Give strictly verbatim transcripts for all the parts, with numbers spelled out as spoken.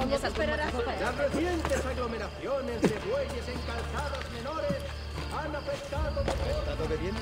Supongo que esperarás. Las recientes aglomeraciones de bueyes en calzadas menores han afectado de peor. ¿Estás bebiendo?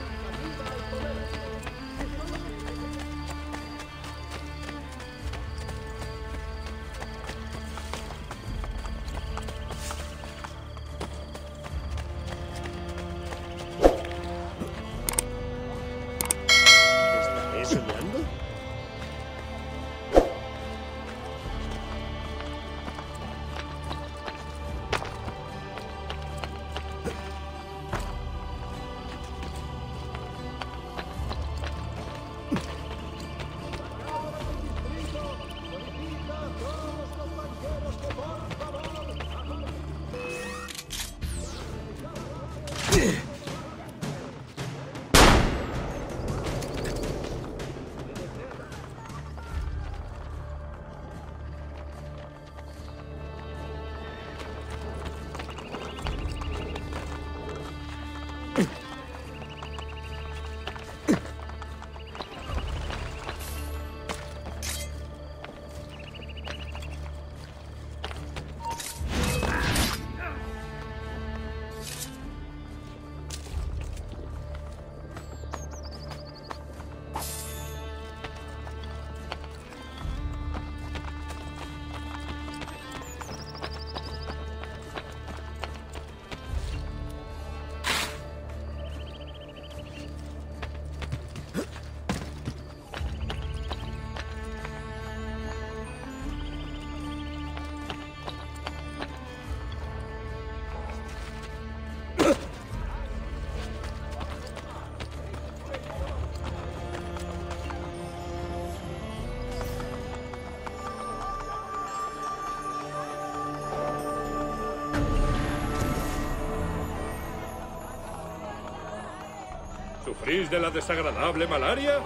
¿Sufrís de la desagradable malaria?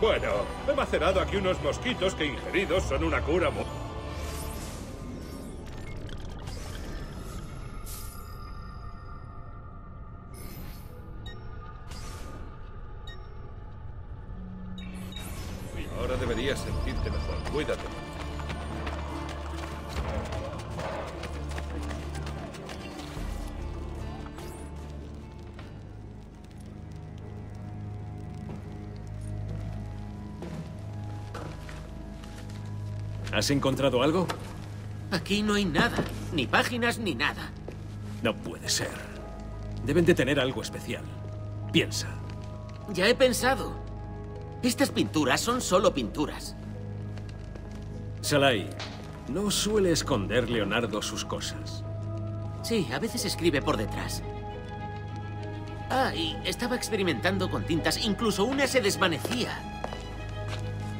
Bueno, he macerado aquí unos mosquitos que ingeridos son una cura muy... Ahora deberías sentirte mejor. Cuídate. ¿Has encontrado algo? Aquí no hay nada, ni páginas ni nada. No puede ser. Deben de tener algo especial. Piensa. Ya he pensado. Estas pinturas son solo pinturas. Salai, no suele esconder Leonardo sus cosas. Sí, a veces escribe por detrás. Ah, y estaba experimentando con tintas. Incluso una se desvanecía.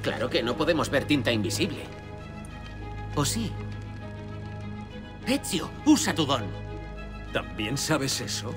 Claro que no podemos ver tinta invisible. ¿O sí? Ezio, usa tu don. ¿También sabes eso?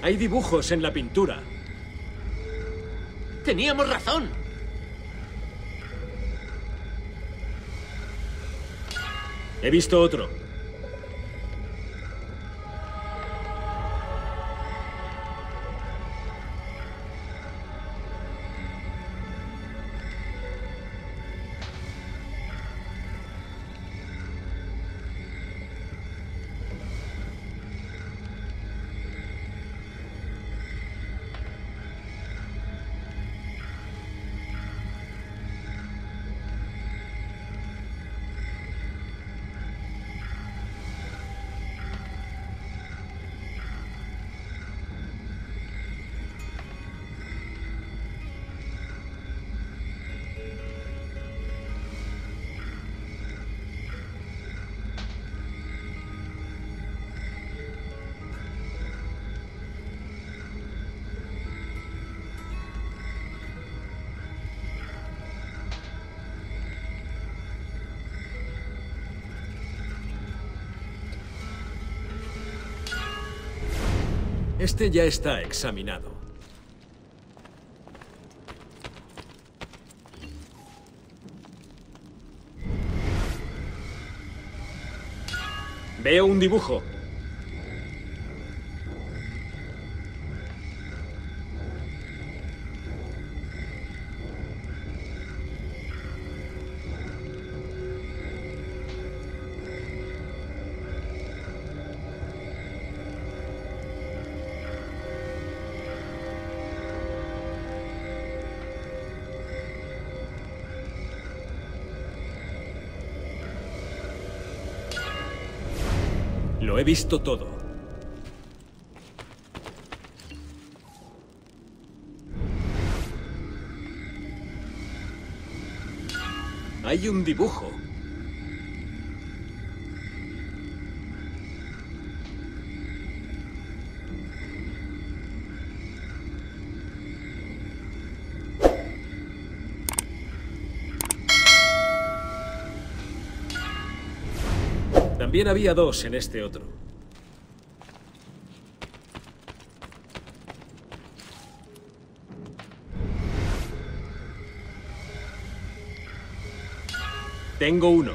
Hay dibujos en la pintura. Teníamos razón. He visto otro. Este ya está examinado. Veo un dibujo. Lo he visto todo. Hay un dibujo. También había dos en este otro. Tengo uno.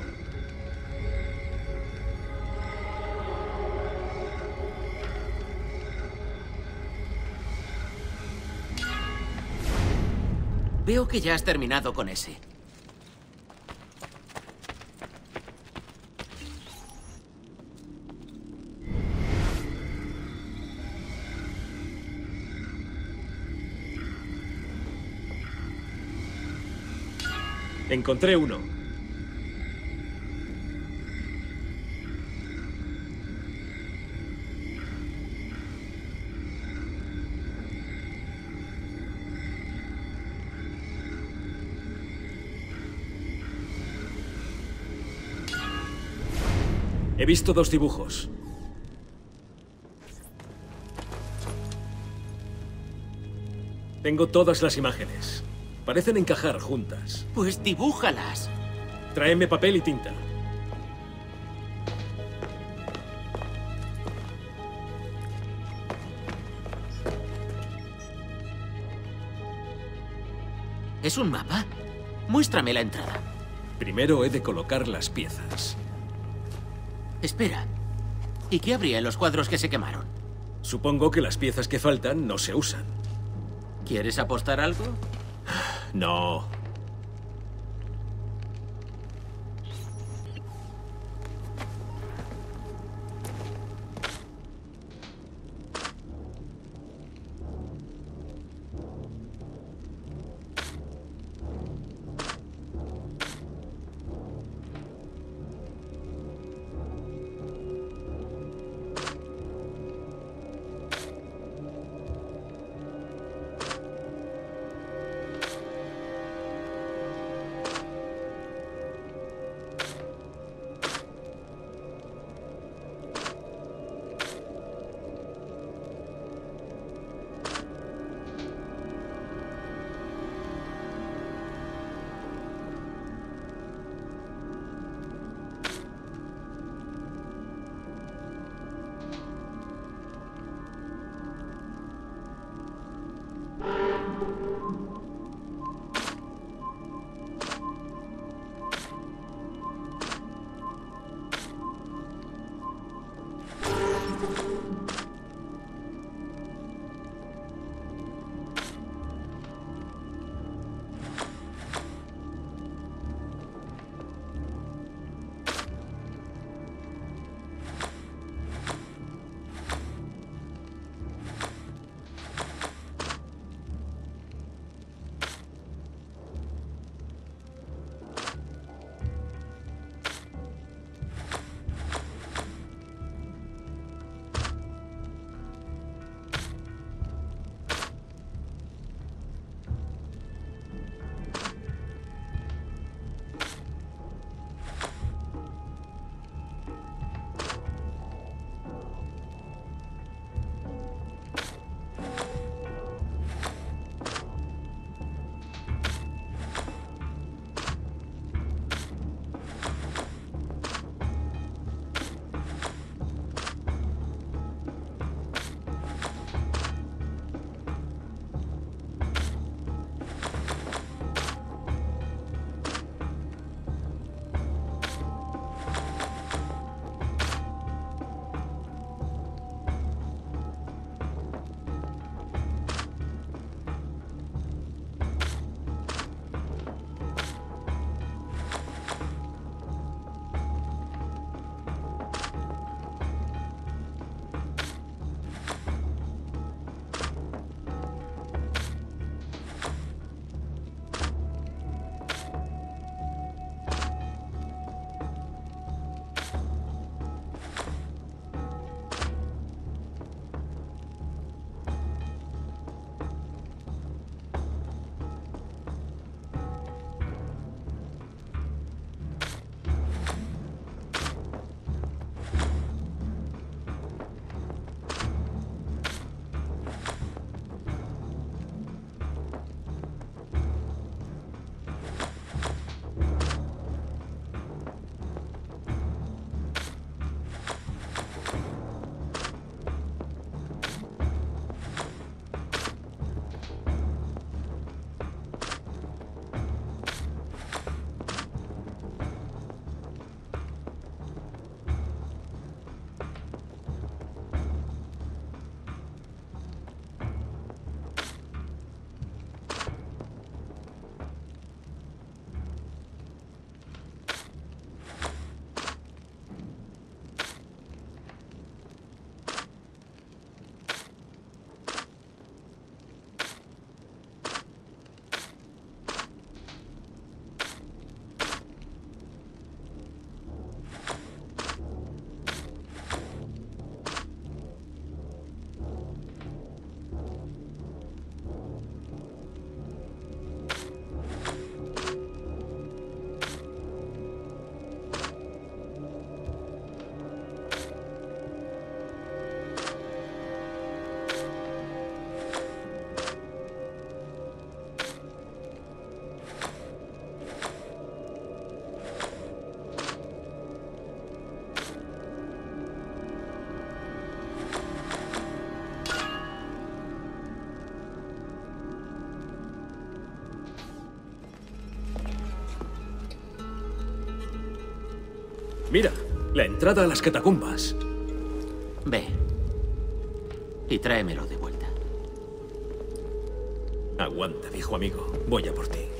Veo que ya has terminado con ese. Encontré uno. He visto dos dibujos. Tengo todas las imágenes. Parecen encajar juntas. Pues dibújalas. Tráeme papel y tinta. ¿Es un mapa? Muéstrame la entrada. Primero he de colocar las piezas. Espera. ¿Y qué habría en los cuadros que se quemaron? Supongo que las piezas que faltan no se usan. ¿Quieres apostar algo? No. Mira, la entrada a las catacumbas. Ve. Y tráemelo de vuelta. Aguanta, viejo amigo. Voy a por ti.